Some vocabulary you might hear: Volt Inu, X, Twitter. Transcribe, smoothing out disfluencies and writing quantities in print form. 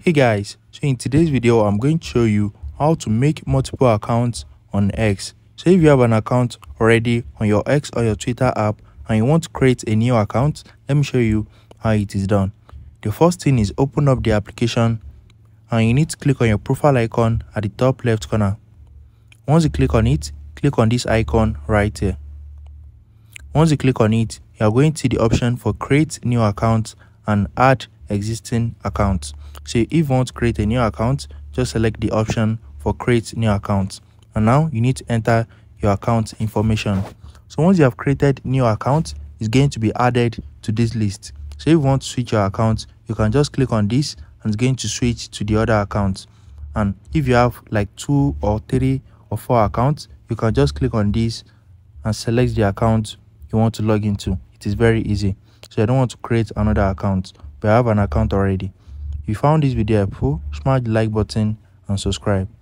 Hey guys, so in today's video I'm going to show you how to make multiple accounts on X. So if you have an account already on your X or your Twitter app and you want to create a new account, let me show you how it is done. The first thing is open up the application and you need to click on your profile icon at the top left corner. Once you click on it, click on this icon right here. Once you click on it, you are going to see the option for create new account and add existing accounts. So if you want to create a new account, just select the option for create new account, and now you need to enter your account information. So once you have created new account, it's going to be added to this list. So if you want to switch your account, you can just click on this and it's going to switch to the other account. And if you have like 2 or 3 or 4 accounts, you can just click on this and select the account you want to log into. It is very easy. So I don't want to create another account, but I have an account already. If you found this video helpful, smash the like button and subscribe.